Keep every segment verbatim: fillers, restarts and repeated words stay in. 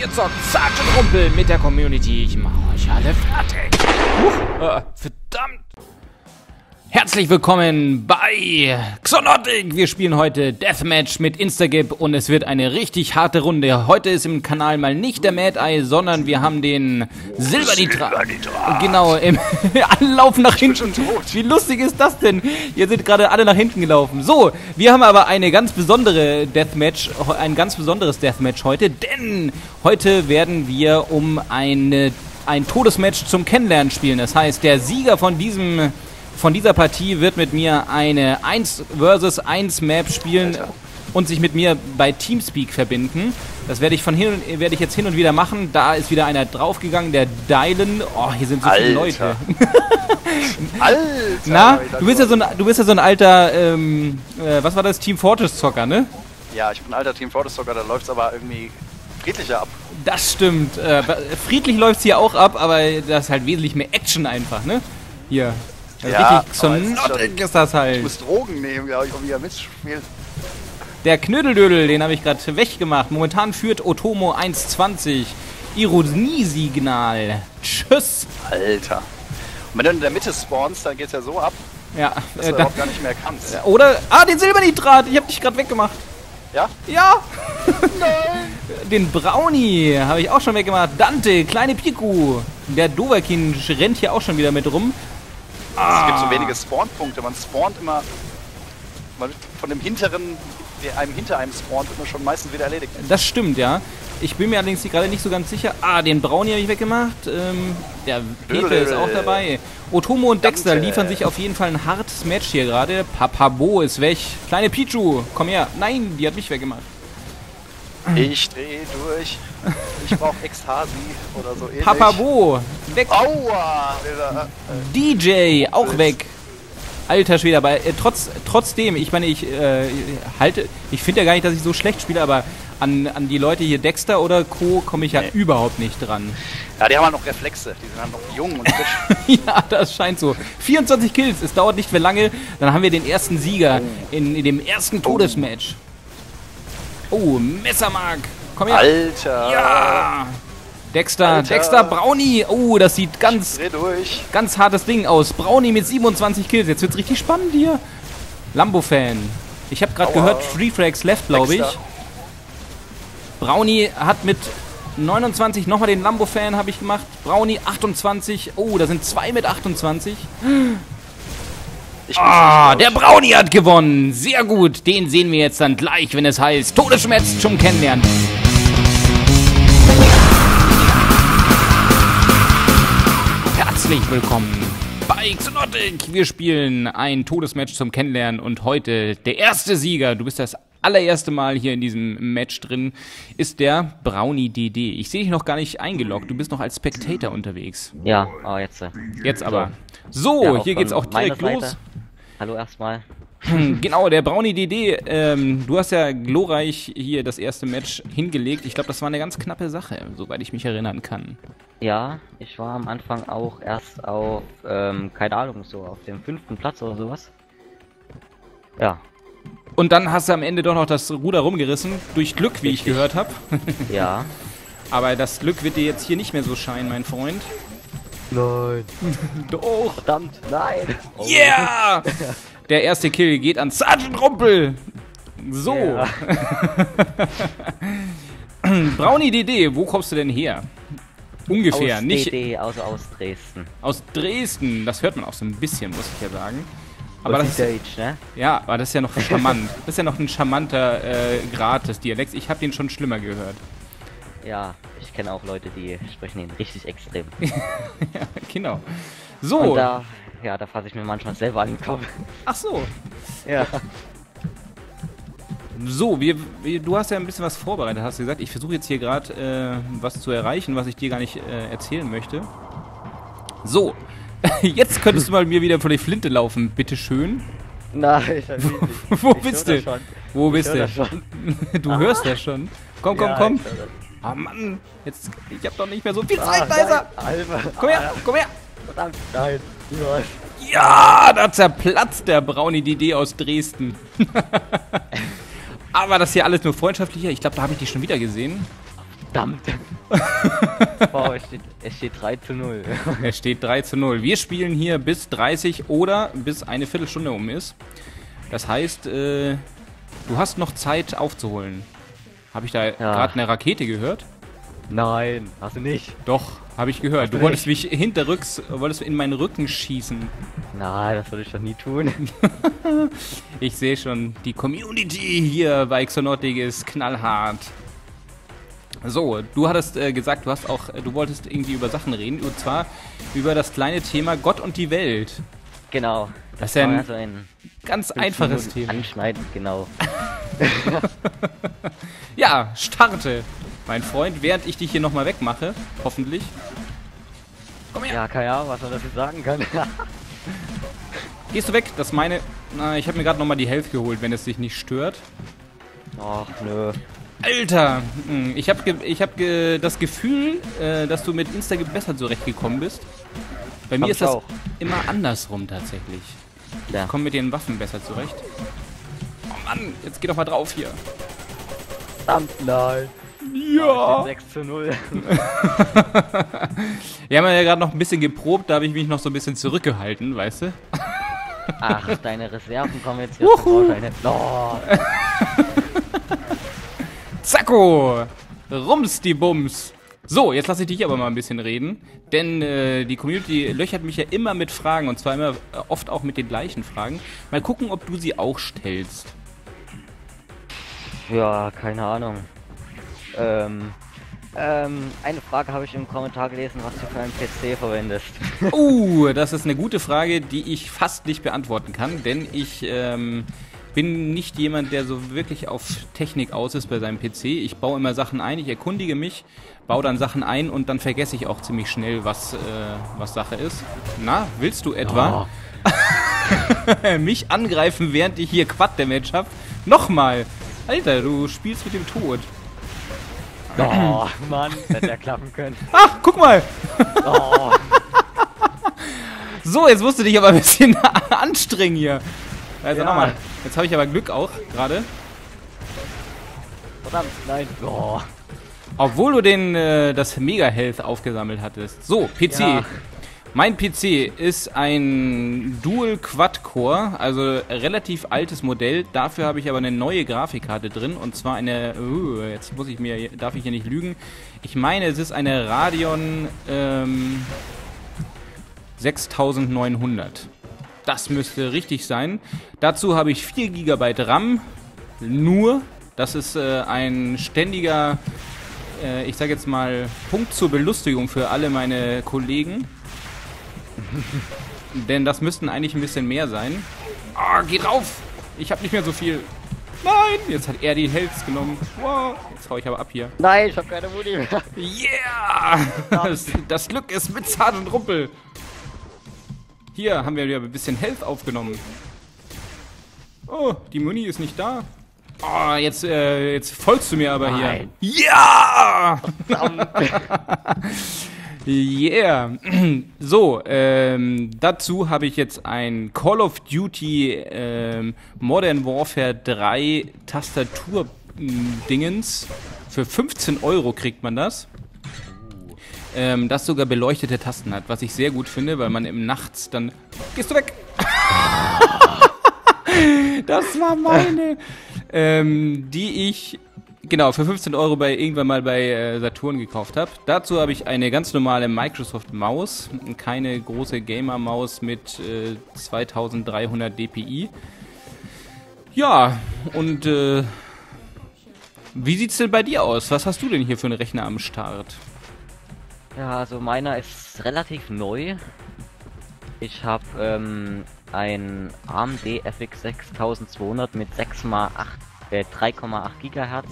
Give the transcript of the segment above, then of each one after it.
ihr zockt Sergeant Rumpel mit der Community. Ich mache euch alle fertig. Uh, äh, verdammt. Herzlich willkommen bei Xonotic. Wir spielen heute Deathmatch mit Instagip und es wird eine richtig harte Runde. Heute ist im Kanal mal nicht der Mad Eye, sondern wir haben den Silbernitra. Genau, im Anlauf nach hinten. Wie lustig ist das denn? Ihr seid gerade alle nach hinten gelaufen. So, wir haben aber eine ganz besondere Deathmatch, ein ganz besonderes Deathmatch heute, denn heute werden wir um eine, ein Todesmatch zum Kennenlernen spielen. Das heißt, der Sieger von diesem... Von dieser Partie wird mit mir eine eins versus eins Map spielen und sich mit mir bei TeamSpeak verbinden. Das werde ich von hin und, werde ich jetzt hin und wieder machen. Da ist wieder einer draufgegangen, der Dylan. Oh, hier sind so viele Leute. Alter! Na, du bist ja so ein, du bist ja so ein alter, ähm, äh, was war das? Team Fortress Zocker, ne? Ja, ich bin ein alter Team Fortress Zocker, da läuft's aber irgendwie friedlicher ab. Das stimmt. Äh, friedlich läuft's hier auch ab, aber das ist halt wesentlich mehr Action einfach, ne? Hier. Das ja, richtig Xonotic ist, ist das halt. Ich muss Drogen nehmen, glaube ich, um wieder mitzuspielen. Der Knödeldödel, den habe ich gerade weggemacht. Momentan führt Otomo eins zwanzig. Ironiesignal. Tschüss. Alter. Und wenn du in der Mitte spawnst, dann geht's ja so ab, ja, dass äh, du da überhaupt gar nicht mehr kannst. Oder... Ah, den Silbernitrat. Ich habe dich gerade weggemacht. Ja? Ja. Nein. Den Brownie habe ich auch schon weggemacht. Dante, kleine Piku. Der Doverkin rennt hier auch schon wieder mit rum. Es gibt so wenige Spawnpunkte, man spawnt immer, man von dem hinteren, der einem hinter einem spawnt, wird man schon meistens wieder erledigt. Das stimmt, ja. Ich bin mir allerdings gerade nicht so ganz sicher. Ah, den Brownie habe ich weggemacht. Ähm, der Peter ist auch dabei. Otomo und Dexter liefern sich auf jeden Fall ein hartes Match hier gerade. Papabo ist weg. Kleine Pichu, komm her. Nein, die hat mich weggemacht. Ich drehe durch. Ich brauche Ekstasi oder so ähnlich. Papabo, weg. Aua. D J, auch weg. Alter Schwede, aber äh, trotz, trotzdem, ich meine, ich äh, halte, ich finde ja gar nicht, dass ich so schlecht spiele, aber an, an die Leute hier, Dexter oder Co., komme ich ja nee. überhaupt nicht dran. Ja, die haben halt noch Reflexe, die sind halt noch jung und frisch. Ja, das scheint so. vierundzwanzig Kills, es dauert nicht mehr lange, dann haben wir den ersten Sieger oh. in, in dem ersten Todesmatch. Oh. Oh, Messermark. Komm her. Alter. Ja. Dexter, Alter. Dexter, Brownie. Oh, das sieht ganz, durch. ganz hartes Ding aus. Brownie mit siebenundzwanzig Kills. Jetzt wird's richtig spannend hier. Lambo-Fan. Ich habe gerade gehört, Three Frags left, glaube ich. Brownie hat mit neunundzwanzig nochmal den Lambo-Fan, habe ich gemacht. Brownie achtundzwanzig. Oh, da sind zwei mit achtundzwanzig. Ah, der Brownie hat gewonnen. Sehr gut. Den sehen wir jetzt dann gleich, wenn es heißt Todesschmerz zum Kennenlernen. Herzlich willkommen bei Xonotic. Wir spielen ein Todesmatch zum Kennenlernen und heute der erste Sieger. Du bist das allererste Mal hier in diesem Match drin, ist der BrauniDD. Ich sehe dich noch gar nicht eingeloggt. Du bist noch als Spectator unterwegs. Ja, oh, jetzt. Jetzt aber. So, ja, hier geht's auch direkt los. Hallo erstmal. Genau, der BrauniDD, ähm, du hast ja glorreich hier das erste Match hingelegt. Ich glaube, das war eine ganz knappe Sache, soweit ich mich erinnern kann. Ja, ich war am Anfang auch erst auf, ähm, keine Ahnung, so auf dem fünften Platz oder sowas. Ja. Und dann hast du am Ende doch noch das Ruder rumgerissen, durch Glück, wie ich gehört habe. Ja. Aber das Glück wird dir jetzt hier nicht mehr so scheinen, mein Freund. Nein. Doch. Verdammt, nein. Oh. Yeah! Der erste Kill geht an Sergeant Rumpel. So. Yeah. BrauniDD, wo kommst du denn her? Ungefähr, aus nicht... D D, also aus Dresden. Aus Dresden, das hört man auch so ein bisschen, muss ich ja sagen. Aber das, ist, Deutsch, ne? Ja, aber das ist ja noch charmant. Das ist ja noch ein charmanter äh, Grad des Dialekts. Ich habe den schon schlimmer gehört. Ja, ich kenne auch Leute, die sprechen den richtig extrem. Ja, genau. So. Und da, ja, da fasse ich mir manchmal selber an den Kopf. Ach so. Ja. So, wir, wir, du hast ja ein bisschen was vorbereitet, hast du gesagt. Ich versuche jetzt hier gerade äh, was zu erreichen, was ich dir gar nicht äh, erzählen möchte. So. Jetzt könntest du mal mir wieder vor die Flinte laufen, bitteschön. Nein, das geht nicht. Wo ich bist du? Wo bist du? Du ah. hörst das schon. Komm, komm, ja, komm. Ah, oh, Mann, jetzt, ich hab doch nicht mehr so viel Zeit, Weiser. Komm her, komm her. Verdammt, nein. Ja, da zerplatzt der BrauniDD aus Dresden. Aber das hier alles nur freundschaftlicher. Ich glaube, da habe ich dich schon wieder gesehen. Verdammt. Wow, es steht, es steht drei zu null. Es steht drei zu null. Wir spielen hier bis dreißig oder bis eine Viertelstunde um ist. Das heißt, äh, du hast noch Zeit aufzuholen. Habe ich da ja. gerade eine Rakete gehört? Nein, hast du nicht. Doch, habe ich gehört. Hast du du wolltest mich hinterrücks, wolltest in meinen Rücken schießen. Nein, das würde ich doch nie tun. Ich sehe schon, die Community hier bei Xonotic ist knallhart. So, du hattest äh, gesagt, du hast auch, äh, du wolltest irgendwie über Sachen reden, und zwar über das kleine Thema Gott und die Welt. Genau. Das, das ist ja ein, also ein ganz einfaches Thema. Anschneiden, genau. Ja, starte, mein Freund, während ich dich hier nochmal wegmache, hoffentlich. Komm her. Ja, keine Ahnung, was man dafür sagen kann. Gehst du weg? Das ist meine. Na, ich habe mir gerade nochmal die Health geholt, wenn es dich nicht stört. Ach, nö. Alter, ich habe ge ich hab ge das Gefühl, äh, dass du mit Instagip besser zurechtgekommen bist. Bei mir hab ist das auch immer andersrum tatsächlich. Ja. Ich komme mit den Waffen besser zurecht. Oh Mann, jetzt geh doch mal drauf hier. Verdammt, nein. Ja. Oh, sechs zu null. Wir haben ja gerade noch ein bisschen geprobt, da habe ich mich noch so ein bisschen zurückgehalten, weißt du? Ach, deine Reserven kommen jetzt hier raus. Deine... Oh. Zacko! Rums die Bums! So, jetzt lasse ich dich aber mal ein bisschen reden, denn äh, die Community löchert mich ja immer mit Fragen, und zwar immer äh, oft auch mit den gleichen Fragen. Mal gucken, ob du sie auch stellst. Ja, keine Ahnung. Ähm, ähm, eine Frage habe ich im Kommentar gelesen, was du für einen P C verwendest. Oh, uh, das ist eine gute Frage, die ich fast nicht beantworten kann, denn ich, ähm... bin nicht jemand, der so wirklich auf Technik aus ist bei seinem P C. Ich baue immer Sachen ein, ich erkundige mich, baue dann Sachen ein und dann vergesse ich auch ziemlich schnell, was, äh, was Sache ist. Na, willst du etwa ja. mich angreifen, während ich hier Quad-Damage habe? Nochmal! Alter, du spielst mit dem Tod. Oh, Mann, hätte er klappen können. Ach, guck mal! Oh. So, jetzt musst du dich aber ein bisschen anstrengen hier. Also ja. nochmal, jetzt habe ich aber Glück auch gerade. Verdammt, nein. Oh. Obwohl du den, äh, das Mega-Health aufgesammelt hattest. So, P C. Ja. Mein P C ist ein Dual-Quad-Core, also relativ altes Modell. Dafür habe ich aber eine neue Grafikkarte drin, und zwar eine, uh, jetzt muss ich mir, darf ich hier nicht lügen. Ich meine, es ist eine Radeon ähm, sechstausendneunhundert. Das müsste richtig sein. Dazu habe ich vier Gigabyte RAM. Nur, das ist äh, ein ständiger, äh, ich sage jetzt mal, Punkt zur Belustigung für alle meine Kollegen. Denn das müssten eigentlich ein bisschen mehr sein. Oh, geh drauf! Ich habe nicht mehr so viel. Nein! Jetzt hat er die Health genommen. Wow. Jetzt hau ich aber ab hier. Nein, ich habe keine Muni mehr. Yeah! Das, das Glück ist mit Sergeant Rumpel. Hier haben wir wieder ein bisschen Health aufgenommen. Oh, die Muni ist nicht da. Oh, jetzt, äh, jetzt folgst du mir aber Nein. hier. Ja! Yeah! So, ähm, dazu habe ich jetzt ein Call of Duty ähm, Modern Warfare drei Tastatur-Dingens. Für fünfzehn Euro kriegt man das. Ähm, das sogar beleuchtete Tasten hat, was ich sehr gut finde, weil man im Nachts dann... Gehst du weg? Das war meine! Ähm, die ich, genau, für fünfzehn Euro bei, irgendwann mal bei äh, Saturn gekauft habe. Dazu habe ich eine ganz normale Microsoft-Maus, keine große Gamer-Maus mit äh, zweitausenddreihundert D P I. Ja, und äh, wie sieht's denn bei dir aus? Was hast du denn hier für einen Rechner am Start? Ja, also meiner ist relativ neu. Ich habe ähm, ein A M D F X sechstausendzweihundert mit äh, drei Komma acht Gigahertz,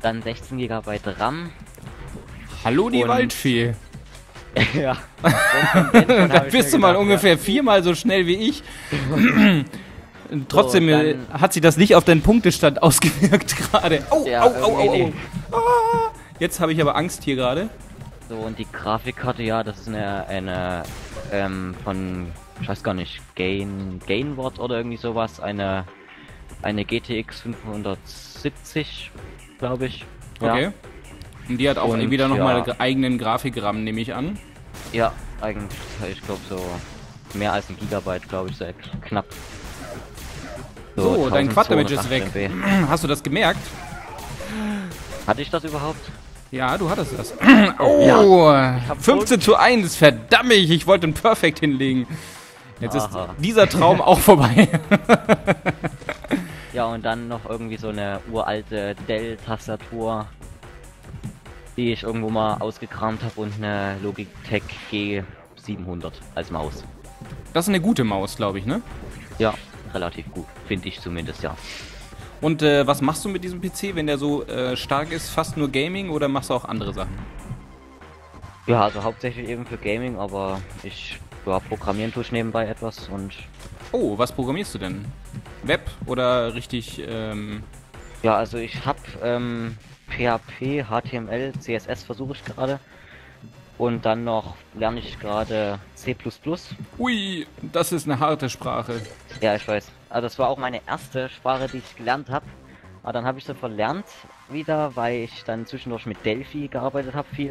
dann sechzehn Gigabyte RAM. Hallo die und Waldfee! Ja. Und, und, und da bist du mal gedacht, ungefähr ja. viermal so schnell wie ich. Trotzdem so, dann, hat sich das nicht auf deinen Punktestand ausgewirkt gerade. Oh, ja, oh, oh, oh, nee. oh. Ah, jetzt habe ich aber Angst hier gerade. So, und die Grafikkarte, ja, das ist eine, eine ähm, von, ich weiß gar nicht, Gain, Gainwort oder irgendwie sowas, eine, eine G T X fünfhundertsiebzig, glaube ich. Ja. Okay. Und die hat auch und, wieder nochmal ja. einen eigenen Grafikrahmen, nehme ich an. Ja, eigentlich, ich glaube so mehr als ein Gigabyte, glaube ich, seit knapp. So, so dein Quad-Damage ist weg. M B. Hast du das gemerkt? Hatte ich das überhaupt? Ja, du hattest das. Oh, ja. fünfzehn zu eins, verdammt, ich wollte ein Perfect hinlegen. Jetzt Aha. ist dieser Traum auch vorbei. Ja, und dann noch irgendwie so eine uralte Dell-Tastatur, die ich irgendwo mal ausgekramt habe, und eine Logitech G siebenhundert als Maus. Das ist eine gute Maus, glaube ich, ne? Ja, relativ gut, finde ich zumindest, ja. Und äh, was machst du mit diesem P C, wenn der so äh, stark ist? Fast nur Gaming oder machst du auch andere Sachen? Ja, also hauptsächlich eben für Gaming, aber ich ja, programmieren tue ich nebenbei etwas und... Oh, was programmierst du denn? Web oder richtig... Ähm ja, also ich habe ähm, P H P, H T M L, C S S versuche ich gerade. Und dann noch lerne ich gerade C plus plus. Ui, das ist eine harte Sprache. Ja, ich weiß. Also das war auch meine erste Sprache, die ich gelernt habe. Aber dann habe ich sie verlernt wieder, weil ich dann zwischendurch mit Delphi gearbeitet habe viel.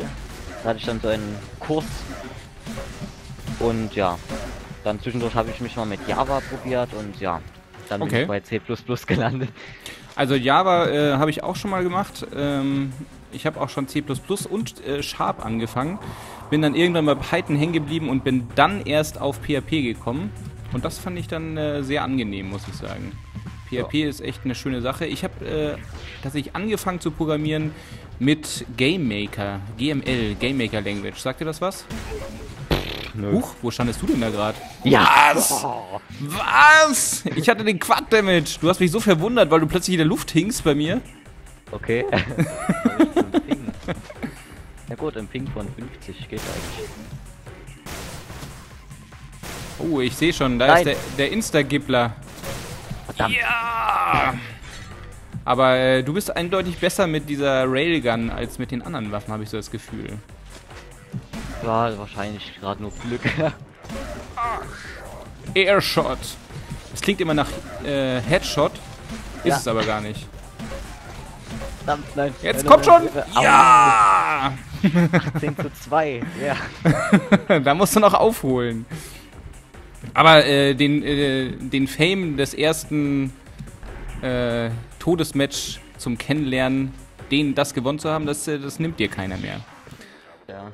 Da hatte ich dann so einen Kurs. Und ja, dann zwischendurch habe ich mich mal mit Java probiert und ja, dann okay. bin ich bei C plus plus gelandet. Also Java äh, habe ich auch schon mal gemacht. Ähm Ich habe auch schon C plus plus und äh, Sharp angefangen, bin dann irgendwann bei Python hängen geblieben und bin dann erst auf P H P gekommen. Und das fand ich dann äh, sehr angenehm, muss ich sagen. P H P ja. ist echt eine schöne Sache. Ich habe äh, tatsächlich angefangen zu programmieren mit Game Maker, G M L, Game Maker Language. Sagt dir das was? Nö. Huch, wo standest du denn da gerade? Ja! Yes! Oh. Was? Ich hatte den Quad-Damage. Du hast mich so verwundert, weil du plötzlich in der Luft hingst bei mir. Okay. Na gut, ein Ping von fünfzig geht eigentlich. Oh, ich sehe schon, da Nein. ist der, der Instagipler. Verdammt. Ja! Aber äh, du bist eindeutig besser mit dieser Railgun als mit den anderen Waffen, habe ich so das Gefühl. Ja, wahrscheinlich gerade nur Glück. Airshot. Das klingt immer nach äh, Headshot, ist ja. es aber gar nicht. Verdammt, nein. Jetzt kommt schon! Ja! achtzehn zu zwei, ja. Da musst du noch aufholen. Aber äh, den, äh, den Fame des ersten äh, Todesmatch zum Kennenlernen, den das gewonnen zu haben, das, das nimmt dir keiner mehr. Ja.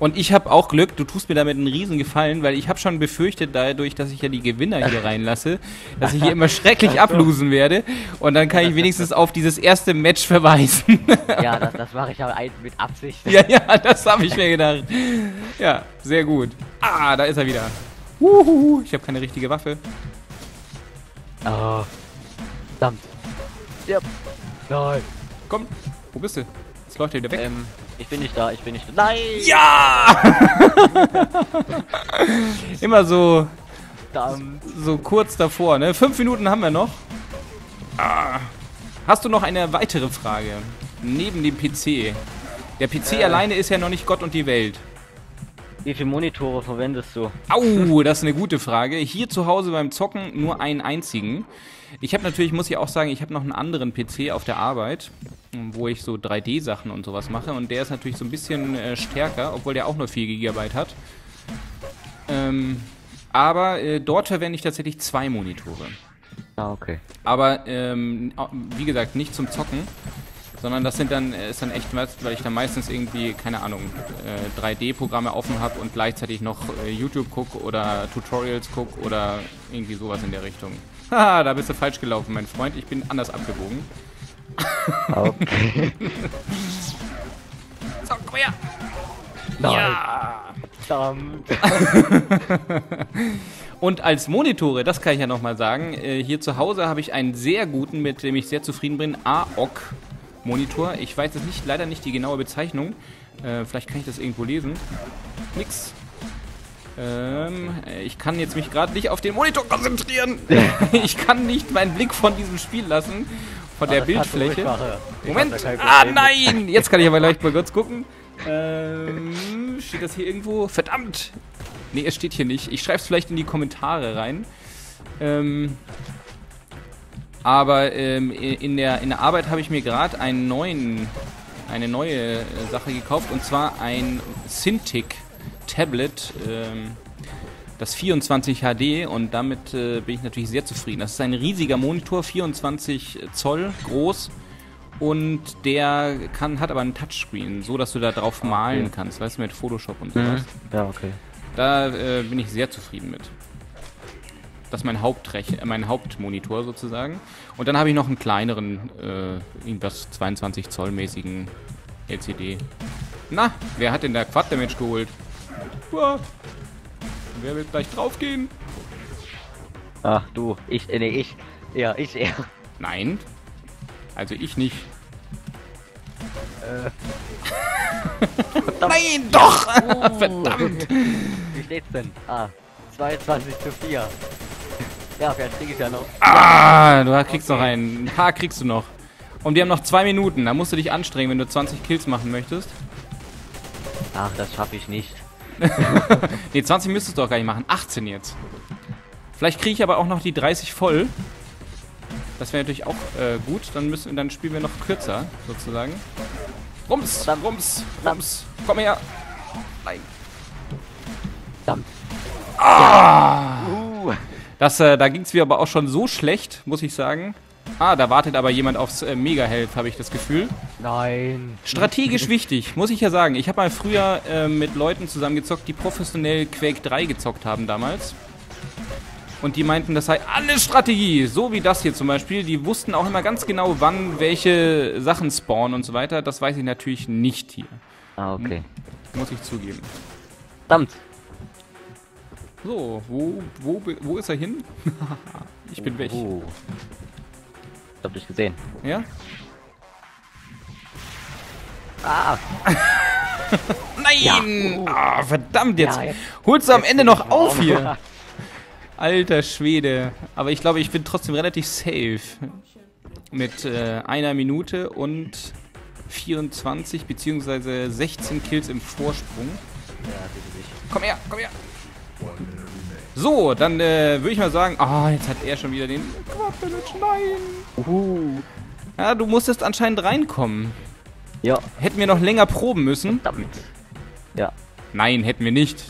Und ich habe auch Glück, du tust mir damit einen riesen Gefallen, weil ich habe schon befürchtet, dadurch, dass ich ja die Gewinner hier reinlasse, dass ich hier immer schrecklich ablosen werde. Und dann kann ich wenigstens auf dieses erste Match verweisen. Ja, das, das mache ich aber mit Absicht. Ja, ja, das habe ich mir gedacht. Ja, sehr gut. Ah, da ist er wieder. Uhuhu, ich habe keine richtige Waffe. Oh, verdammt. Ja. Nein. Komm, wo bist du? Jetzt läuft er wieder weg. Ähm. Ich bin nicht da, ich bin nicht da. Nein! Ja! Immer so, so kurz davor, ne? Fünf Minuten haben wir noch. Ah. Hast du noch eine weitere Frage? Neben dem P C. Der P C äh. alleine ist ja noch nicht Gott und die Welt. Wie viele Monitore verwendest du? Au, das ist eine gute Frage. Hier zu Hause beim Zocken nur einen einzigen. Ich habe natürlich, muss ich auch sagen, ich habe noch einen anderen P C auf der Arbeit, wo ich so drei D Sachen und sowas mache. Und der ist natürlich so ein bisschen äh, stärker, obwohl der auch nur vier Gigabyte hat. Ähm, aber äh, dort verwende ich tatsächlich zwei Monitore. Ah, okay. Aber, ähm, wie gesagt, nicht zum Zocken. Sondern das sind dann, ist dann echt, weil ich dann meistens irgendwie, keine Ahnung, drei D Programme offen habe und gleichzeitig noch YouTube gucke oder Tutorials gucke oder irgendwie sowas in der Richtung. Haha, da bist du falsch gelaufen, mein Freund. Ich bin anders abgebogen. Okay. So, komm her! Nein. Ja! Verdammt! Und als Monitore, das kann ich ja nochmal sagen, hier zu Hause habe ich einen sehr guten, mit dem ich sehr zufrieden bin, A O K. Monitor. Ich weiß jetzt nicht, leider nicht die genaue Bezeichnung. Äh, vielleicht kann ich das irgendwo lesen. Nix. Ähm, ich kann jetzt mich gerade nicht auf den Monitor konzentrieren. Ich kann nicht meinen Blick von diesem Spiel lassen. Von der ah, Bildfläche. Moment. Ah, nein. Jetzt kann ich aber gleich mal kurz gucken. Ähm, steht das hier irgendwo? Verdammt. Nee, es steht hier nicht. Ich schreibe es vielleicht in die Kommentare rein. Ähm... Aber ähm, in, der, in der Arbeit habe ich mir gerade einen neuen, eine neue äh, Sache gekauft, und zwar ein Cintiq Tablet, ähm, das vierundzwanzig H D, und damit äh, bin ich natürlich sehr zufrieden. Das ist ein riesiger Monitor, vierundzwanzig Zoll groß, und der kann, hat aber einen Touchscreen, so dass du da drauf malen okay. kannst, weißt du, mit Photoshop und sowas. Mhm. Ja, okay. Da äh, bin ich sehr zufrieden mit. Das ist mein, Hauptrech äh, mein Hauptmonitor sozusagen. Und dann habe ich noch einen kleineren, äh, irgendwas zweiundzwanzig Zoll mäßigen L C D. Na, wer hat denn da Quad-Damage geholt? Uah. Wer will gleich draufgehen? Ach du, ich, äh, nee, ich. Ja, ich eher. Nein. Also ich nicht. Äh. Nein, doch! Oh. Verdammt! Wie steht's denn? Ah, zweiundzwanzig zu vier. Ja, vielleicht krieg ich ja noch. Ah, du kriegst okay. noch einen. Ein paar kriegst du noch. Und die haben noch zwei Minuten. Da musst du dich anstrengen, wenn du zwanzig Kills machen möchtest. Ach, das schaffe ich nicht. Ne, zwanzig müsstest du doch gar nicht machen. achtzehn jetzt. Vielleicht kriege ich aber auch noch die dreißig voll. Das wäre natürlich auch äh, gut. Dann, müssen, dann spielen wir noch kürzer, sozusagen. Rums, rums, rums. Komm her. Nein. Dampf. Ah! Uh. Das, äh, da ging es mir aber auch schon so schlecht, muss ich sagen. Ah, da wartet aber jemand aufs äh, Mega-Help, habe ich das Gefühl. Nein. Strategisch wichtig, muss ich ja sagen. Ich habe mal früher äh, mit Leuten zusammengezockt, die professionell Quake drei gezockt haben damals. Und die meinten, das sei alles Strategie. So wie das hier zum Beispiel. Die wussten auch immer ganz genau, wann welche Sachen spawnen und so weiter. Das weiß ich natürlich nicht hier. Ah, okay. Hm, muss ich zugeben. Verdammt. So, wo, wo, wo ist er hin? Ich bin oh, weg. Oh. Ich hab dich gesehen. Ja? Ah! Nein! Ja. Uh. Ah, verdammt, jetzt, ja, jetzt holst du am Ende noch auf hier. Alter Schwede. Aber ich glaube, ich bin trotzdem relativ safe. Mit äh, einer Minute und vierundzwanzig bzw. sechzehn Kills im Vorsprung. Ja, bitte nicht. Komm her, komm her! So, dann äh, würde ich mal sagen, ah, oh, jetzt hat er schon wieder den Quad-Damage, nein! Uhu. Ja, du musstest anscheinend reinkommen. Ja. Hätten wir noch länger proben müssen? Verdammt. Ja. Nein, hätten wir nicht.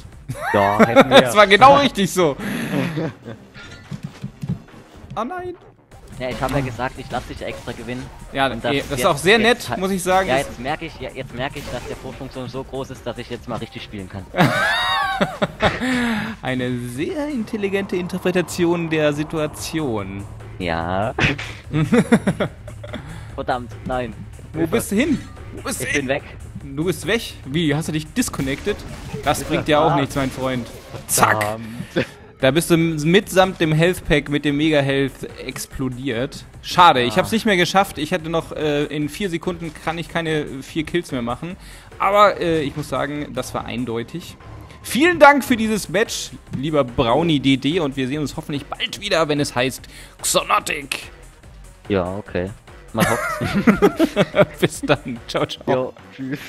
Ja, hätten wir. Das war genau richtig so. Ah, nein. Ja, ich habe ja gesagt, ich lasse dich ja extra gewinnen. Ja, das, ey, das jetzt, ist auch sehr nett, hat, muss ich sagen. Ja, jetzt merke ich, ja, jetzt merke ich, dass der Pro-Funktion so groß ist, dass ich jetzt mal richtig spielen kann. Eine sehr intelligente Interpretation der Situation. Ja. Verdammt, nein. Wo bist du hin? Wo bist du hin? Ich bin weg. Du bist weg? Wie? Hast du dich disconnected? Das bringt dir auch nichts, mein Freund. Zack. Da bist du mitsamt dem Health Pack mit dem Mega Health explodiert. Schade, ich hab's nicht mehr geschafft. Ich hätte noch äh, in vier Sekunden kann ich keine vier Kills mehr machen. Aber äh, ich muss sagen, das war eindeutig. Vielen Dank für dieses Match, lieber BrauniDD, und wir sehen uns hoffentlich bald wieder, wenn es heißt Xonotic. Ja, okay. Mal hoffen. Bis dann. Ciao, ciao. Jo, tschüss.